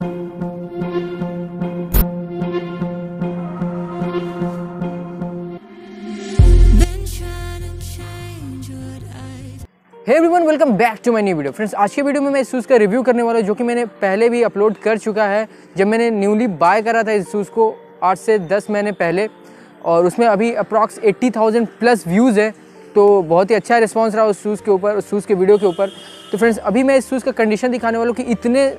Hey everyone, welcome back to my new video. Friends, आज की video में मैं इस शूज़ का रिव्यू करने वाला हूँ जो कि मैंने पहले भी अपलोड कर चुका है। जब मैंने न्यूली बाय करा था इस शूज़ को 8 से 10 महीने पहले, और उसमें अभी अप्रॉक्स 80,000 प्लस व्यूज़ है, तो बहुत ही अच्छा रिस्पॉन्स रहा उस शूज़ के ऊपर, उस शूज़ के वीडियो के ऊपर। तो फ्रेंड्स, अभी मैं इस शूज़ का कंडीशन दिखाने वाला हूँ कि इतने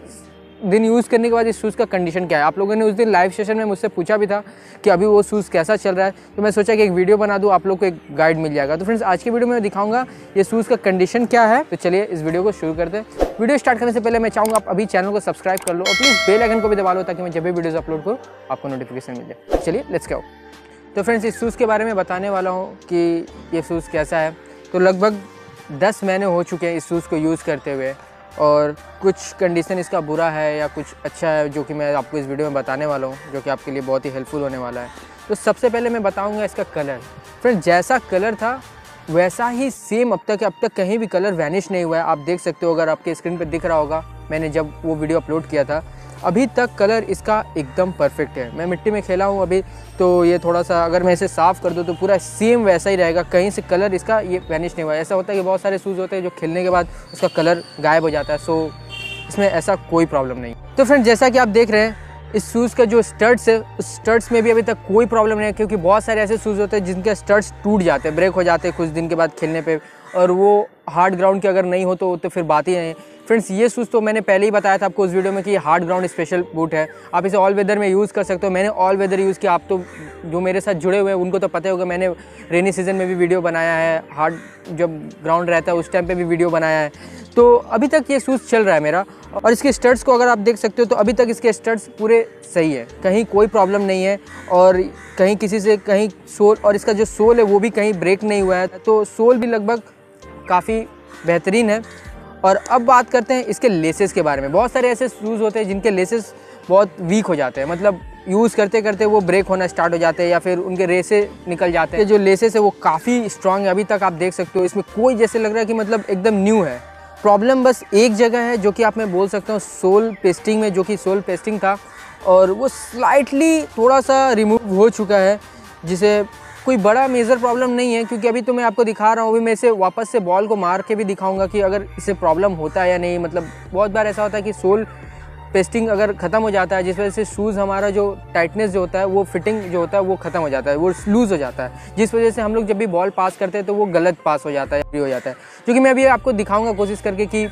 दिन यूज़ करने के बाद इस शूज़ का कंडीशन क्या है। आप लोगों ने उस दिन लाइव सेशन में मुझसे पूछा भी था कि अभी वो शूज़ कैसा चल रहा है, तो मैं सोचा कि एक वीडियो बना दूँ, आप लोग को एक गाइड मिल जाएगा। तो फ्रेंड्स, आज की वीडियो में मैं दिखाऊंगा ये शूज़ का कंडीशन क्या है। तो चलिए इस वीडियो को शुरू करते हैं। वीडियो स्टार्ट करने से पहले मैं चाहूँगा आप अभी चैनल को सब्सक्राइब कर लो और प्लीज़ बेल आइकन को भी दबा लो, ताकि मैं जब भी वीडियोज़ अपलोड करूँ आपको नोटिफिकेशन मिल जाए। चलिए लेट्स गो। तो फ्रेंड्स, इस शूज़ के बारे में बताने वाला हूँ कि ये शूज़ कैसा है। तो लगभग 10 महीने हो चुके हैं इस शूज़ को यूज़ करते हुए, और कुछ कंडीशन इसका बुरा है या कुछ अच्छा है, जो कि मैं आपको इस वीडियो में बताने वाला हूँ, जो कि आपके लिए बहुत ही हेल्पफुल होने वाला है। तो सबसे पहले मैं बताऊँगा इसका कलर। फ्रेंड्स, जैसा कलर था वैसा ही सेम अब तक कहीं भी कलर वैनिश नहीं हुआ है। आप देख सकते हो, अगर आपके स्क्रीन पर दिख रहा होगा, मैंने जब वो वीडियो अपलोड किया था अभी तक कलर इसका एकदम परफेक्ट है। मैं मिट्टी में खेला हूँ अभी, तो ये थोड़ा सा अगर मैं इसे साफ़ कर दूँ तो पूरा सेम वैसा ही रहेगा, कहीं से कलर इसका ये वैनिश नहीं हुआ। ऐसा होता है कि बहुत सारे शूज़ होते हैं जो खेलने के बाद उसका कलर गायब हो जाता है, सो इसमें ऐसा कोई प्रॉब्लम नहीं। तो फ्रेंड्स, जैसा कि आप देख रहे हैं, इस शूज़ का जो स्टड्स है, उस स्टड्स में भी अभी तक कोई प्रॉब्लम नहीं है, क्योंकि बहुत सारे ऐसे शूज़ होते हैं जिनके स्टड्स टूट जाते हैं, ब्रेक हो जाते हैं कुछ दिन के बाद खेलने पर, और वो हार्ड ग्राउंड के अगर नहीं हो तो फिर बात ही नहीं। फ्रेंड्स, ये शूज़ तो मैंने पहले ही बताया था आपको उस वीडियो में कि ये हार्ड ग्राउंड स्पेशल बूट है, आप इसे ऑल वेदर में यूज़ कर सकते हो। मैंने ऑल वेदर यूज़ किया, आप तो जो मेरे साथ जुड़े हुए हैं उनको तो पता होगा, मैंने रेनी सीजन में भी वीडियो बनाया है, हार्ड जब ग्राउंड रहता है उस टाइम पे भी वीडियो बनाया है। तो अभी तक ये शूज़ चल रहा है मेरा, और इसके स्टड्स को अगर आप देख सकते हो तो अभी तक इसके स्टड्स पूरे सही है, कहीं कोई प्रॉब्लम नहीं है, और कहीं किसी से कहीं सोल, और इसका जो सोल है वो भी कहीं ब्रेक नहीं हुआ है, तो सोल भी लगभग काफ़ी बेहतरीन है। और अब बात करते हैं इसके लेसेस के बारे में। बहुत सारे ऐसे शूज़ होते हैं जिनके लेसेस बहुत वीक हो जाते हैं, मतलब यूज़ करते करते वो ब्रेक होना स्टार्ट हो जाते हैं या फिर उनके रेसे निकल जाते हैं। जो लेसेस है वो काफ़ी स्ट्रांग है, अभी तक आप देख सकते हो, इसमें कोई जैसे लग रहा है कि मतलब एकदम न्यू है। प्रॉब्लम बस एक जगह है, जो कि आप मैं बोल सकता हूँ सोल पेस्टिंग में, जो कि सोल पेस्टिंग था और वो स्लाइटली थोड़ा सा रिमूव हो चुका है, जिसे कोई बड़ा मेजर प्रॉब्लम नहीं है, क्योंकि अभी तो मैं आपको दिखा रहा हूँ। अभी मैं इसे वापस से बॉल को मार के भी दिखाऊंगा कि अगर इसे प्रॉब्लम होता है या नहीं। मतलब बहुत बार ऐसा होता है कि सोल पेस्टिंग अगर ख़त्म हो जाता है, जिस वजह से शूज़ हमारा जो टाइटनेस जो होता है, वो फिटिंग जो होता है वो ख़त्म हो जाता है, वो लूज़ हो जाता है, जिस वजह से हम लोग जब भी बॉल पास करते हैं तो वो गलत पास हो जाता है, फ्री हो जाता है। क्योंकि मैं अभी आपको दिखाऊँगा कोशिश करके कि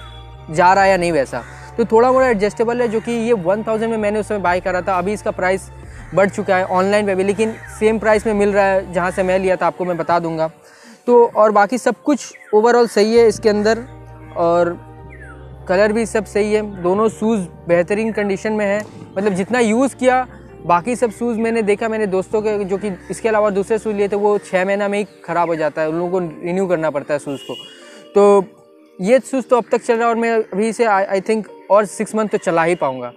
जा रहा है या नहीं वैसा। तो थोड़ा मोड़ा एडजस्टेबल है, जो कि ये 1000 में मैंने उसमें बाय करा था, अभी इसका प्राइस बढ़ चुका है ऑनलाइन पे भी, लेकिन सेम प्राइस में मिल रहा है जहाँ से मैं लिया था, आपको मैं बता दूंगा। तो और बाकी सब कुछ ओवरऑल सही है इसके अंदर, और कलर भी सब सही है, दोनों शूज़ बेहतरीन कंडीशन में है। मतलब जितना यूज़ किया, बाकी सब शूज़ मैंने देखा, मैंने दोस्तों के जो कि इसके अलावा दूसरे शूज़ लिए थे वो 6 महीना में ही ख़राब हो जाता है, उन लोगों को रिन्यू करना पड़ता है शूज़ को। तो ये शूज़ तो अब तक चल रहा है, और मैं अभी से आई थिंक और 6 मंथ तो चला ही पाऊँगा,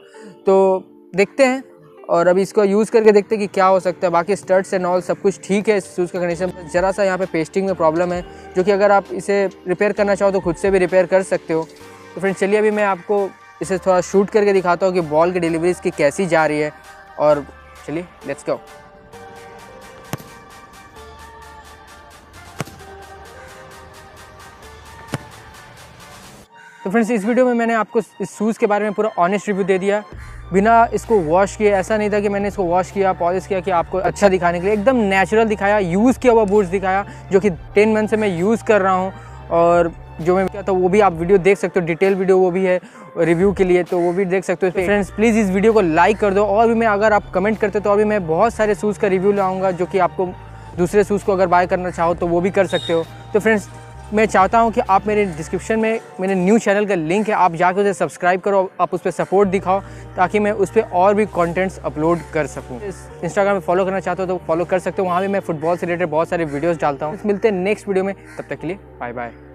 तो देखते हैं। और अभी इसको यूज़ करके देखते हैं कि क्या हो सकता है। बाकी स्टड्स एंड ऑल सब कुछ ठीक है इस शूज़ का कंडीशन। ज़रा सा यहाँ पे पेस्टिंग में प्रॉब्लम है, जो कि अगर आप इसे रिपेयर करना चाहो तो खुद से भी रिपेयर कर सकते हो। तो फ्रेंड्स, चलिए अभी मैं आपको इसे थोड़ा शूट करके दिखाता हूँ कि बॉल की डिलीवरी इसकी कैसी जा रही है, और चलिए लेट्स गो। तो फ्रेंड्स, इस वीडियो में मैंने आपको इस शूज़ के बारे में पूरा ऑनेस्ट रिव्यू दे दिया, बिना इसको वॉश किए। ऐसा नहीं था कि मैंने इसको वॉश किया, पॉलिश किया कि आपको अच्छा दिखाने के लिए, एकदम नेचुरल दिखाया, यूज़ किया हुआ बूट्स दिखाया, जो कि 10 मंथ से मैं यूज़ कर रहा हूँ। और जो मैं किया था वो भी आप वीडियो देख सकते हो, डिटेल वीडियो वो भी है रिव्यू के लिए, तो वो भी देख सकते हो। तो फ्रेंड्स, प्लीज़ इस वीडियो को लाइक कर दो, और भी मैं अगर आप कमेंट करते हो तो और भी मैं बहुत सारे शूज़ का रिव्यू लाऊँगा, जो कि आपको दूसरे शूज़ को अगर बाय करना चाहो तो वो भी कर सकते हो। तो फ्रेंड्स, मैं चाहता हूं कि आप मेरे डिस्क्रिप्शन में मेरे न्यू चैनल का लिंक है, आप जाकर उसे सब्सक्राइब करो, आप उस पर सपोर्ट दिखाओ, ताकि मैं उस पर और भी कंटेंट्स अपलोड कर सकूं। इंस्टाग्राम पे फॉलो करना चाहते हो तो फॉलो कर सकते हो, वहां भी मैं फुटबॉल से रिलेटेड बहुत सारे वीडियोस डालता हूं। मिलते हैं नेक्स्ट वीडियो में, तब तक के लिए बाय बाय।